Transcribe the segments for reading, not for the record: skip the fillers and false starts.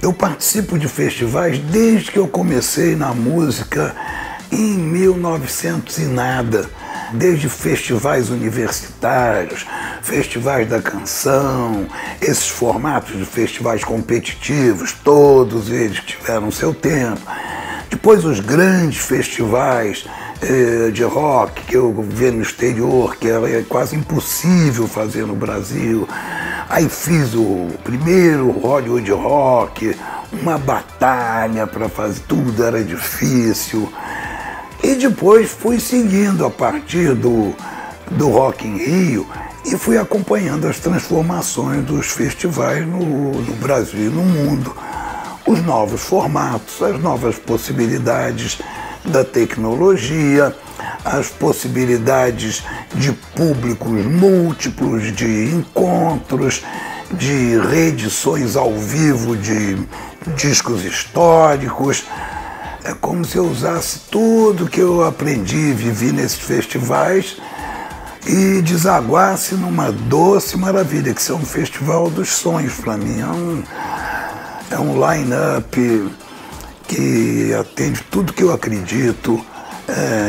Eu participo de festivais desde que eu comecei na música em 1900 e nada. Desde festivais universitários, festivais da canção, esses formatos de festivais competitivos, todos eles tiveram seu tempo. Depois os grandes festivais de rock que eu via no exterior, que era quase impossível fazer no Brasil. Aí fiz o primeiro Hollywood Rock, uma batalha para fazer, tudo era difícil. E depois fui seguindo a partir do Rock in Rio e fui acompanhando as transformações dos festivais no Brasil e no mundo. Os novos formatos, as novas possibilidades da tecnologia, as possibilidades de públicos múltiplos, de encontros, de reedições ao vivo de discos históricos. É como se eu usasse tudo que eu aprendi e vivi nesses festivais e desaguasse numa Doce Maravilha, que é um festival dos sonhos para mim. É um line-up que atende tudo que eu acredito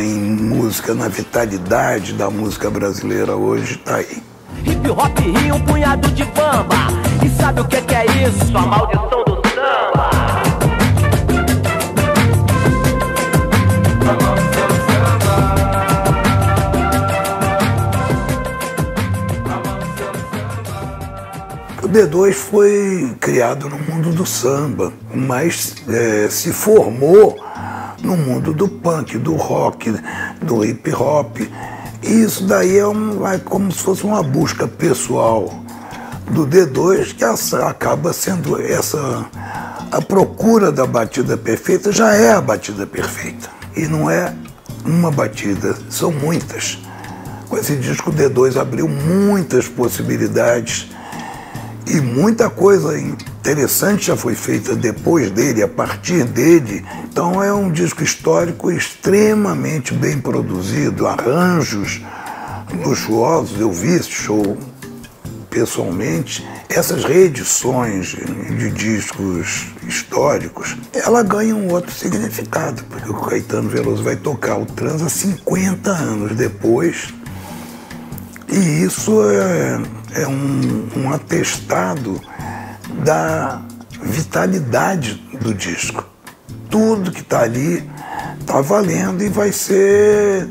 em música, na vitalidade da música brasileira hoje, tá aí. Hip hop e um punhado de bamba, e sabe o que é isso? A maldição do samba. O D2 foi criado no mundo do samba, mas se formou no mundo do punk, do rock, do hip hop. E isso daí é como se fosse uma busca pessoal do D2, que acaba sendo a procura da batida perfeita. Já é a batida perfeita, e não é uma batida, são muitas. Com esse disco o D2 abriu muitas possibilidades. E muita coisa interessante já foi feita depois dele, a partir dele. Então é um disco histórico extremamente bem produzido, arranjos luxuosos, eu vi esse show pessoalmente. Essas reedições de discos históricos, ela ganha um outro significado, porque o Caetano Veloso vai tocar o Trans há 50 anos depois, e isso é um atestado da vitalidade do disco. Tudo que está ali está valendo e vai ser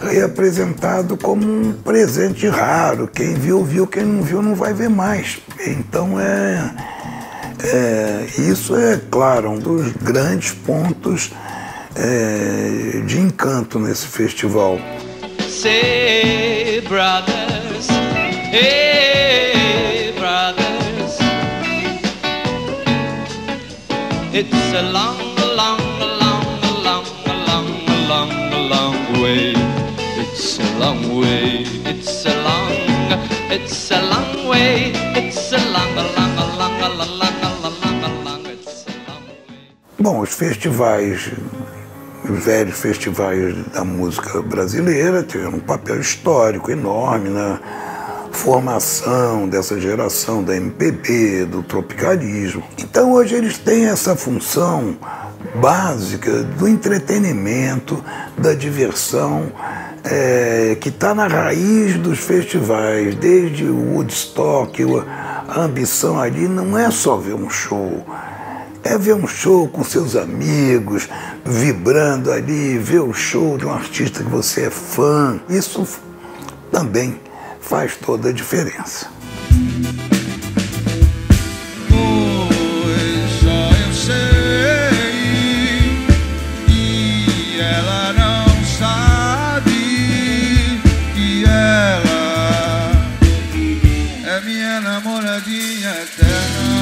reapresentado como um presente raro. Quem viu, viu. Quem não viu, não vai ver mais. Então isso é, claro, um dos grandes pontos de encanto nesse festival. Say, brothers, hey, brothers, it's a long, long, long, long, long, long, long way. It's a long way. It's a long way. It's a long, long, long, long, long, long. It's a long way. Bom, os festivais. Os velhos festivais da música brasileira tiveram um papel histórico enorme na formação dessa geração da MPB, do tropicalismo. Então hoje eles têm essa função básica do entretenimento, da diversão, que está na raiz dos festivais, desde o Woodstock. A ambição ali não é só ver um show, é ver um show com seus amigos, vibrando ali, ver o show de um artista que você é fã. Isso também faz toda a diferença. Pois só eu sei, e ela não sabe que ela é minha namoradinha eterna.